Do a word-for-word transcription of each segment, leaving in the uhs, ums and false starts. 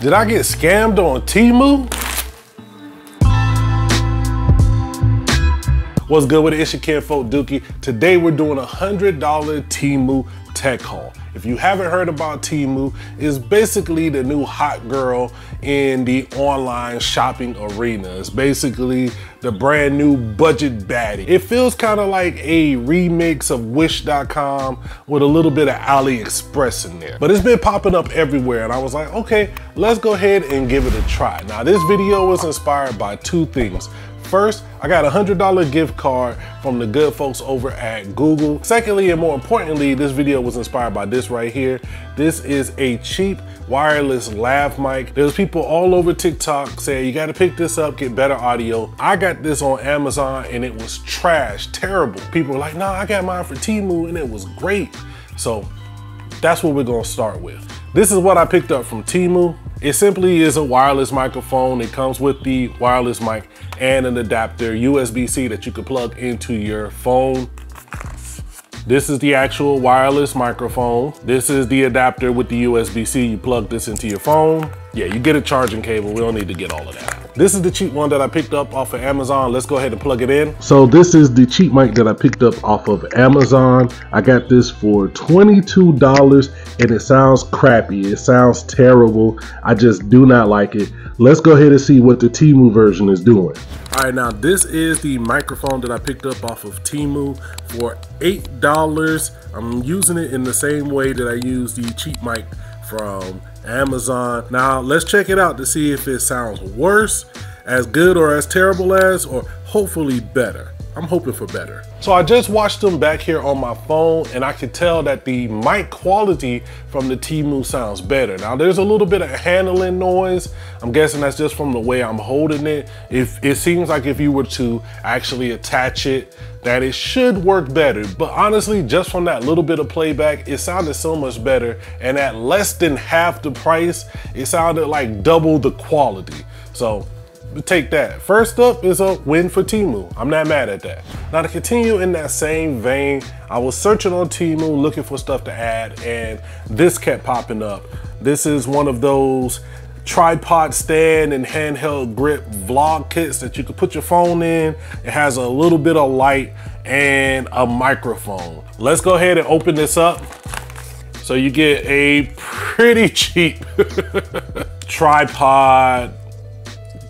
Did I get scammed on Temu? What's good with it? It's your kid, Folk Dookie. Today we're doing a one hundred dollar Temu tech haul. If you haven't heard about Temu, it's basically the new hot girl in the online shopping arena. It's basically the brand new budget baddie. It feels kind of like a remix of Wish dot com with a little bit of AliExpress in there. But it's been popping up everywhere and I was like, okay, let's go ahead and give it a try. Now this video was inspired by two things. First, I got a one hundred dollar gift card from the good folks over at Google. Secondly, and more importantly, this video was inspired by this right here. This is a cheap wireless lav mic. There's people all over TikTok saying, you gotta pick this up, get better audio. I got this on Amazon and it was trash, terrible. People were like, nah, I got mine for Temu and it was great. So that's what we're gonna start with. This is what I picked up from Temu. It simply is a wireless microphone. It comes with the wireless mic and an adapter, U S B C, that you can plug into your phone. This is the actual wireless microphone. This is the adapter with the U S B C. You plug this into your phone. Yeah, you get a charging cable. We don't need to get all of that. This is the cheap one that I picked up off of Amazon. Let's go ahead and plug it in. So this is the cheap mic that I picked up off of Amazon. I got this for twenty-two dollars and it sounds crappy. It sounds terrible. I just do not like it. Let's go ahead and see what the Temu version is doing. All right, now this is the microphone that I picked up off of Temu for eight dollars. I'm using it in the same way that I use the cheap mic from Amazon. Now let's check it out to see if it sounds worse, as good, or as terrible as, or hopefully better. I'm hoping for better. So I just watched them back here on my phone and I could tell that the mic quality from the Temu sounds better. Now there's a little bit of handling noise. I'm guessing that's just from the way I'm holding it. If it seems like if you were to actually attach it, that it should work better. But honestly, just from that little bit of playback, it sounded so much better. And at less than half the price, it sounded like double the quality. So take that. First up is a win for Temu. I'm not mad at that. Now to continue in that same vein, I was searching on Temu looking for stuff to add and this kept popping up. This is one of those tripod stand and handheld grip vlog kits that you can put your phone in. It has a little bit of light and a microphone. Let's go ahead and open this up. So you get a pretty cheap tripod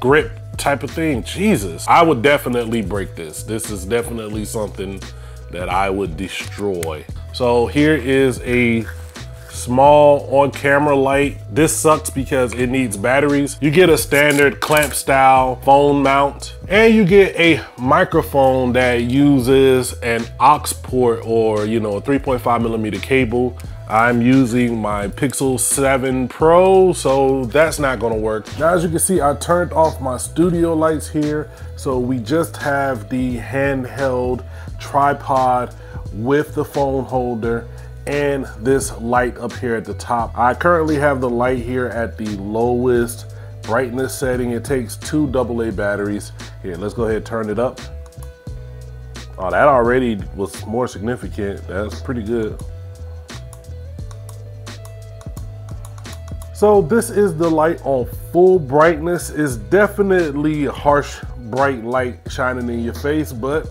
grip type of thing. Jesus, I would definitely break this. This is definitely something that I would destroy. So here is a small on-camera light. This sucks because it needs batteries. You get a standard clamp style phone mount and you get a microphone that uses an aux port or, you know, a three point five millimeter cable. I'm using my Pixel seven Pro, so that's not gonna work. Now, as you can see, I turned off my studio lights here, so we just have the handheld tripod with the phone holder and this light up here at the top. I currently have the light here at the lowest brightness setting. It takes two double A batteries. Here, let's go ahead and turn it up. Oh, that already was more significant. That's pretty good. So this is the light on full brightness. It's definitely a harsh, bright light shining in your face, but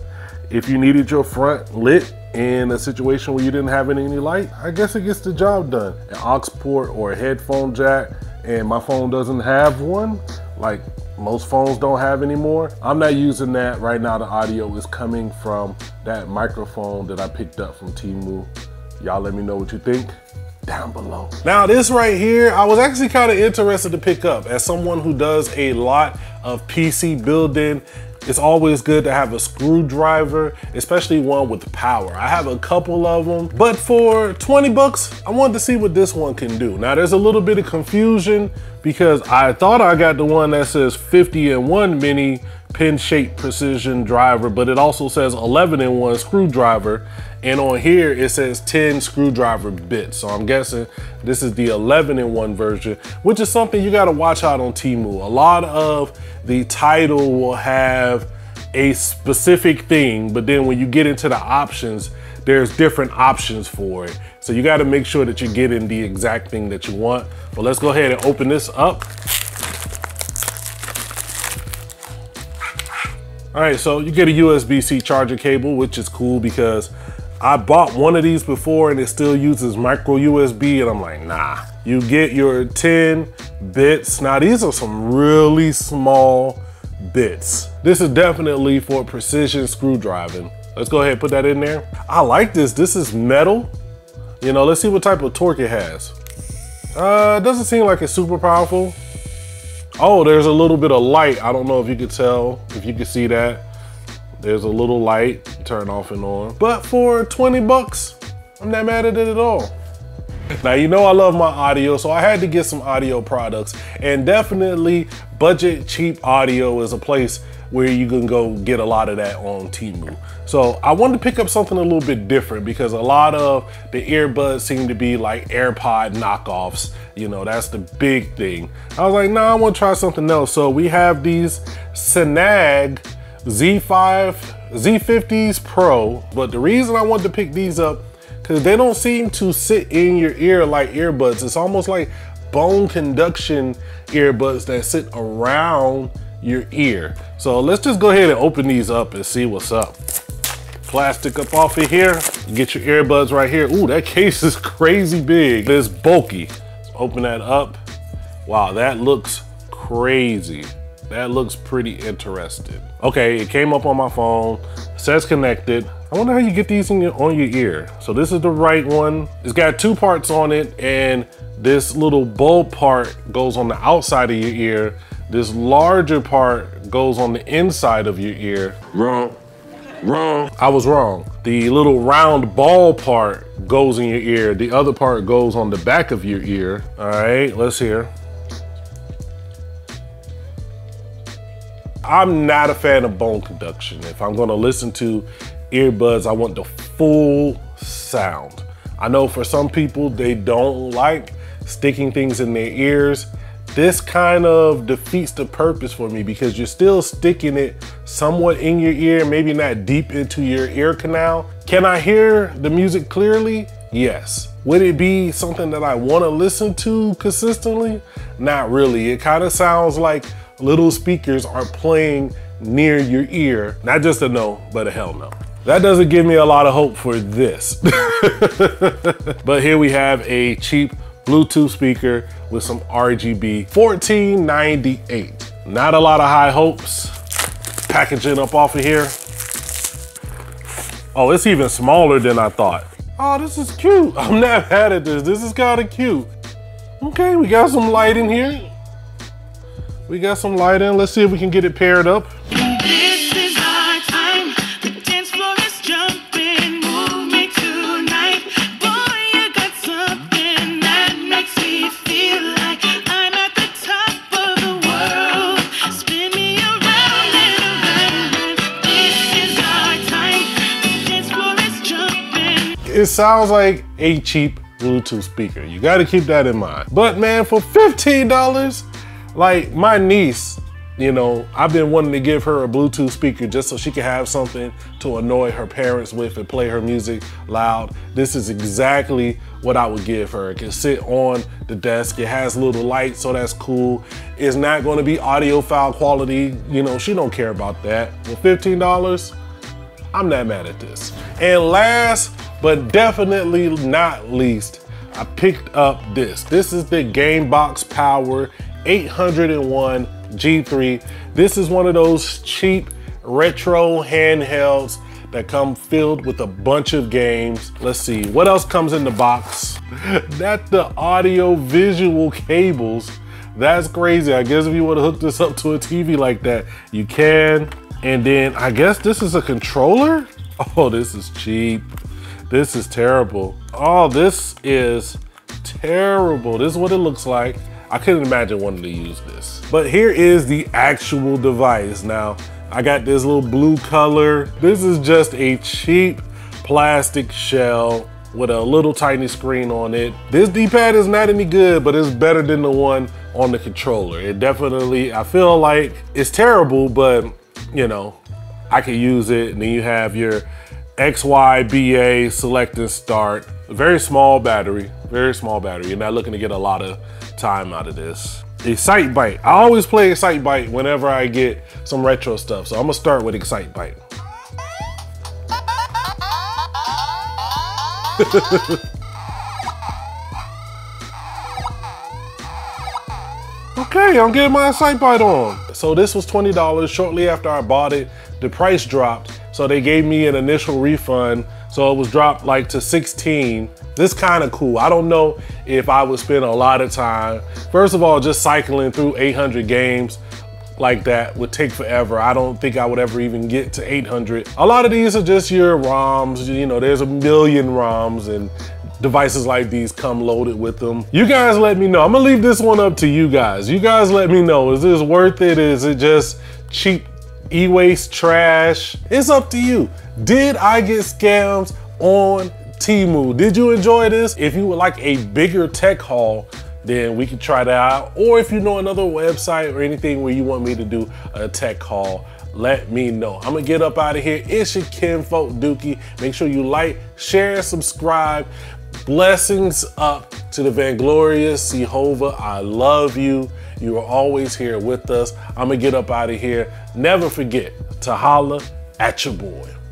if you needed your front lit in a situation where you didn't have any light, I guess it gets the job done. An aux port or a headphone jack, and my phone doesn't have one, like most phones don't have anymore. I'm not using that right now. The audio is coming from that microphone that I picked up from Temu. Y'all let me know what you think down below. Now this right here, I was actually kind of interested to pick up. As someone who does a lot of P C building, it's always good to have a screwdriver, especially one with power. I have a couple of them, but for twenty bucks, I wanted to see what this one can do. Now there's a little bit of confusion because I thought I got the one that says fifty in one mini pin shape precision driver, but it also says eleven in one screwdriver. And on here, it says ten screwdriver bits. So I'm guessing this is the eleven in one version, which is something you gotta watch out on Temu. A lot of the title will have a specific thing, but then when you get into the options, there's different options for it. So you gotta make sure that you're getting the exact thing that you want. But let's go ahead and open this up. All right, so you get a U S B C charger cable, which is cool because I bought one of these before and it still uses micro U S B, and I'm like, nah. You get your ten bits. Now these are some really small bits. This is definitely for precision screwdriving. Let's go ahead and put that in there. I like this, this is metal. You know, let's see what type of torque it has. Uh, it doesn't seem like it's super powerful. Oh, there's a little bit of light. I don't know if you could tell, if you could see that. There's a little light, turn off and on. But for twenty bucks, I'm not mad at it at all. Now, you know I love my audio, so I had to get some audio products, and definitely budget cheap audio is a place where you can go get a lot of that on Temu. So I wanted to pick up something a little bit different because a lot of the earbuds seem to be like AirPod knockoffs. You know, that's the big thing. I was like, nah, I want to try something else. So we have these Sanag Z fifties Pro, but the reason I wanted to pick these up because they don't seem to sit in your ear like earbuds. It's almost like bone conduction earbuds that sit around your ear. So let's just go ahead and open these up and see what's up. Plastic up off of here. You get your earbuds right here. Ooh, that case is crazy big. It's bulky. Let's open that up. Wow, that looks crazy. That looks pretty interesting. Okay, it came up on my phone. It says connected. I wonder how you get these in your, on your ear. So this is the right one. It's got two parts on it, and this little bulb part goes on the outside of your ear. This larger part goes on the inside of your ear. Wrong, wrong. I was wrong. The little round ball part goes in your ear. The other part goes on the back of your ear. All right, let's hear. I'm not a fan of bone conduction. If I'm gonna listen to earbuds, I want the full sound. I know for some people, they don't like sticking things in their ears. This kind of defeats the purpose for me because you're still sticking it somewhat in your ear, maybe not deep into your ear canal. Can I hear the music clearly? Yes. Would it be something that I want to listen to consistently? Not really. It kind of sounds like little speakers are playing near your ear. Not just a no, but a hell no. That doesn't give me a lot of hope for this. But here we have a cheap Bluetooth speaker with some R G B, fourteen ninety-eight. Not a lot of high hopes. Packaging up off of here. Oh, it's even smaller than I thought. Oh, this is cute. I'm not mad at this. This is kind of cute. Okay, we got some light in here. We got some light in. Let's see if we can get it paired up. This is our time. The dance floor is jumping. Move me tonight. Boy, you got something that makes me feel like I'm at the top of the world. Spin me around and around. This is our time. The dance floor is jumping. It sounds like a cheap Bluetooth speaker. You got to keep that in mind. But man, for fifteen dollars, like my niece, you know, I've been wanting to give her a Bluetooth speaker just so she can have something to annoy her parents with and play her music loud. This is exactly what I would give her. It can sit on the desk. It has little lights, so that's cool. It's not going to be audiophile quality. You know, she don't care about that. For fifteen dollars, I'm not mad at this. And last, but definitely not least, I picked up this. This is the GameBox Power eight hundred one G three. This is one of those cheap retro handhelds that come filled with a bunch of games. Let's see, what else comes in the box? That's the audio visual cables. That's crazy. I guess if you want to hook this up to a T V like that, you can. And then I guess this is a controller? Oh, this is cheap. This is terrible. Oh, this is terrible. This is what it looks like. I couldn't imagine wanting to use this. But here is the actual device. Now, I got this little blue color. This is just a cheap plastic shell with a little tiny screen on it. This D-pad is not any good, but it's better than the one on the controller. It definitely, I feel like it's terrible, but you know, I could use it. And then you have your X Y B A select and start. A very small battery, very small battery. You're not looking to get a lot of time out of this. Excite Bite. I always play Excite Bite whenever I get some retro stuff, so I'm gonna start with Excite Bite. Okay, I'm getting my Excite Bite on. So this was twenty dollars. Shortly after I bought it, the price dropped, so they gave me an initial refund, so it was dropped like to sixteen. This kind of cool. I don't know if I would spend a lot of time. First of all, just cycling through eight hundred games like that would take forever. I don't think I would ever even get to eight hundred. A lot of these are just your ROMs. You know, there's a million ROMs and devices like these come loaded with them. You guys let me know. I'm gonna leave this one up to you guys. You guys let me know, is this worth it? Is it just cheap e-waste trash? It's up to you. Did I get scams on Temu? Did you enjoy this? If you would like a bigger tech haul, then we can try that out. Or if you know another website or anything where you want me to do a tech haul, let me know. I'm gonna get up out of here. It's your kinfolk Dookie. Make sure you like, share, subscribe. Blessings up to the vainglorious Jehovah. I love you. You are always here with us. I'm gonna get up out of here. Never forget to holla at your boy.